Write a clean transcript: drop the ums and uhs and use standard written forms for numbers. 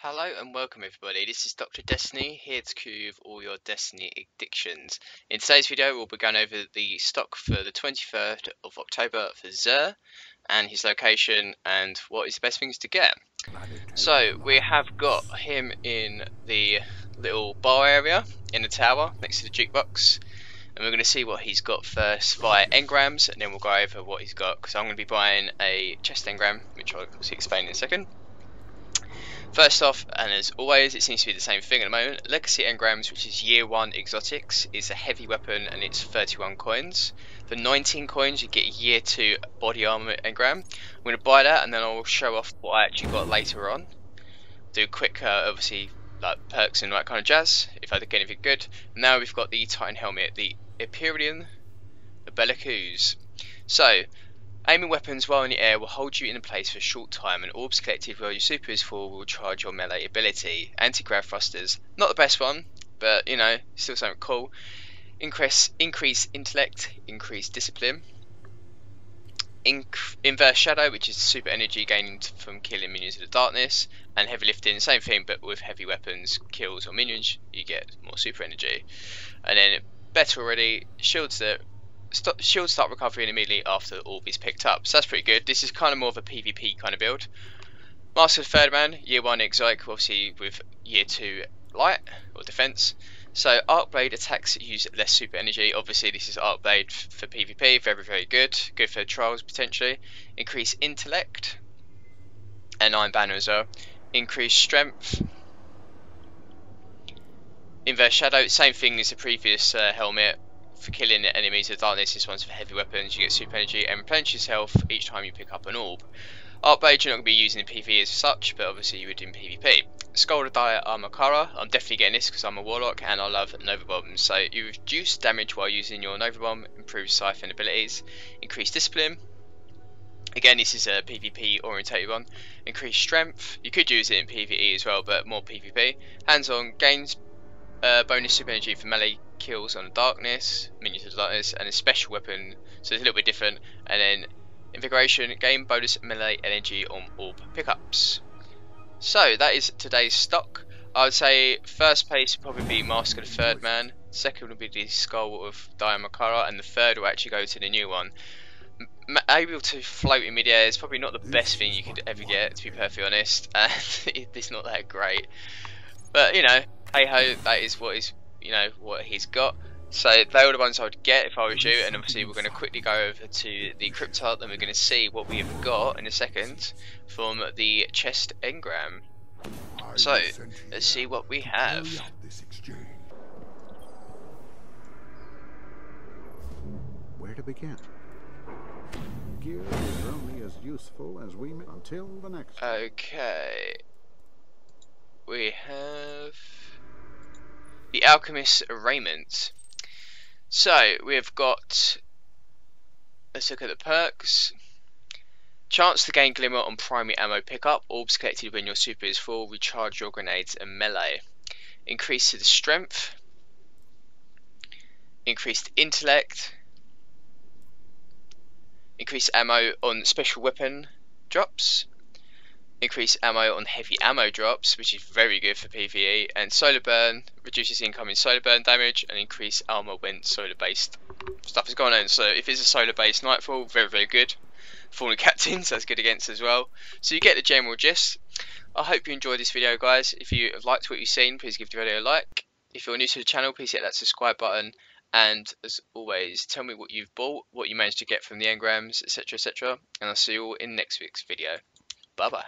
Hello and welcome everybody, this is Dr. Destiny here to cure you of all your Destiny addictions. In today's video we'll be going over the stock for the 23rd of October for Xur and his location and what is the best things to get. So we have got him in the little bar area in the tower next to the jukebox, and we're going to see what he's got first via engrams and then we'll go over what he's got, because I'm going to be buying a chest engram which I'll explain in a second. First off, and as always, it seems to be the same thing at the moment, Legacy Engrams, which is Year 1 Exotics, is a heavy weapon and it's 31 coins. For 19 coins you get a Year 2 Body Armour Engram. I'm going to buy that and then I'll show off what I actually got later on. Do quick, obviously, like perks and that kind of jazz, if I think anything good. Now we've got the Titan Helmet, the Empyrean Bellicose. So, aiming weapons while in the air will hold you in place for a short time, and orbs collected while your super is full will charge your melee ability. Anti-grav thrusters, not the best one, but you know, still something cool. Increase intellect, increase discipline. Inverse Shadow, which is super energy gained from killing minions in the darkness. And Heavy Lifting, same thing, but with heavy weapons, kills or minions, you get more super energy. And then better already, shields that shields start recovering immediately after the orb is picked up, so that's pretty good. This is kind of more of a PvP kind of build. Master of Third Man, Year 1 Exotic, obviously with Year 2 Light, or Defense. So Arcblade attacks use less super energy. Obviously this is Arcblade for PvP, very very good. Good for trials potentially. Increase Intellect, and Iron Banner as well. Increase Strength. Inverse Shadow, same thing as the previous helmet. For killing enemies of darkness, this one's for heavy weapons. You get super energy and replenish yourself each time you pick up an orb. Arcblade you're not going to be using in PvE as such, but obviously you would in PvP. Skull of Dire Ahamkara, I'm definitely getting this because I'm a warlock and I love Nova Bomb. So you reduce damage while using your Nova Bomb, improve siphon abilities, increase discipline. Again, this is a PvP orientated one. Increase strength. You could use it in PvE as well, but more PvP. Hands-on gains bonus super energy for melee kills on the darkness, minions of the darkness, and a special weapon, so it's a little bit different. And then invigoration, gain bonus melee energy on orb pickups. So that is today's stock. I would say first place would probably be Mask of the Third Man, second would be the Skull of Dian Makara, and the third will actually go to the new one. Able to float in mid-air is probably not the best thing you could ever get, to be perfectly honest, and it's not that great, but you know, hey ho, that is what is, you know, what he's got. So they were the ones I would get if I was you, and obviously we're going to quickly go over to the crypt art and we're going to see what we have got in a second from the chest engram. So let's see what we have. Where to begin? Gear is only as useful as we make until the next. Okay, we have the Alchemist's Arraignment. So we have got, let's look at the perks. Chance to gain glimmer on primary ammo pickup. Orbs collected when your super is full recharge your grenades and melee. Increase to the strength. Increased intellect. Increase ammo on special weapon drops. Increase ammo on heavy ammo drops, which is very good for PvE, and solar burn reduces incoming solar burn damage and increase armor when solar based stuff is going on. So if it's a solar based nightfall, very very good. Fallen captains, that's good against as well. So you get the general gist. I hope you enjoyed this video guys. If you have liked what you've seen, please give the video a like. If you're new to the channel, please hit that subscribe button, and as always tell me what you've bought, what you managed to get from the engrams, etc etc, and I'll see you all in next week's video. Bye bye.